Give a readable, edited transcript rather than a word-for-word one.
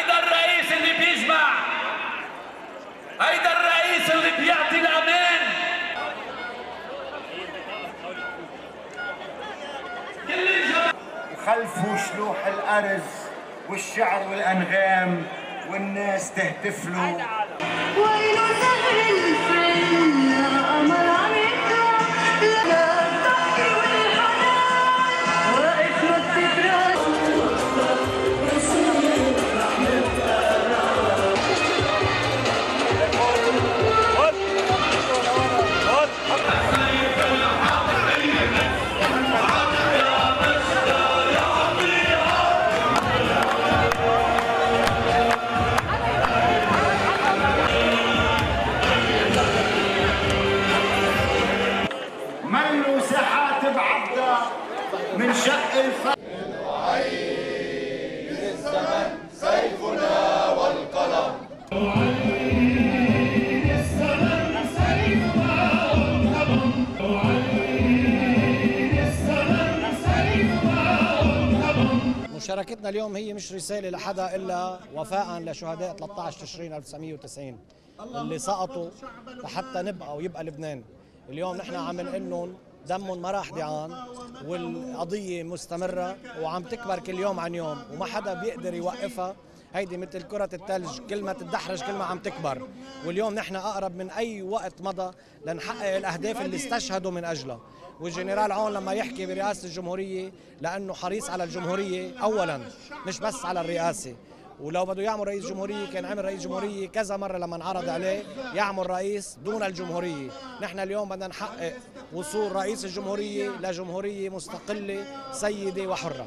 هيدا الرئيس اللي بيجمع، هيدا الرئيس اللي بيعطي الامان. وخلفه شلوح الارز والشعر والانغام والناس تهتف له. من شق العين الزمن سيفنا والقلم، وعين الزمن سيفنا والقلم، وعين الزمن سيفنا والقلم. مشاركتنا اليوم هي مش رسالة لحدا إلا وفاء لشهداء 13 تشرين 1990 اللي سقطوا لحتى نبقى ويبقى لبنان. اليوم نحن عم نقلن دمهم ما راح ضيعان، والقضية مستمرة وعم تكبر كل يوم عن يوم وما حدا بيقدر يوقفها. هيدي مثل كرة الثلج، كل ما تتدحرج كل ما عم تكبر، واليوم نحن أقرب من أي وقت مضى لنحقق الأهداف اللي استشهدوا من أجلها. والجنرال عون لما يحكي برئاسة الجمهورية لأنه حريص على الجمهورية أولاً مش بس على الرئاسة، ولو بده يعمل رئيس جمهورية كان عمل رئيس جمهورية كذا مرة لما انعرض عليه يعمل رئيس دون الجمهورية. نحن اليوم بدنا نحقق وصول رئيس الجمهورية لجمهورية مستقلة سيدة وحرة.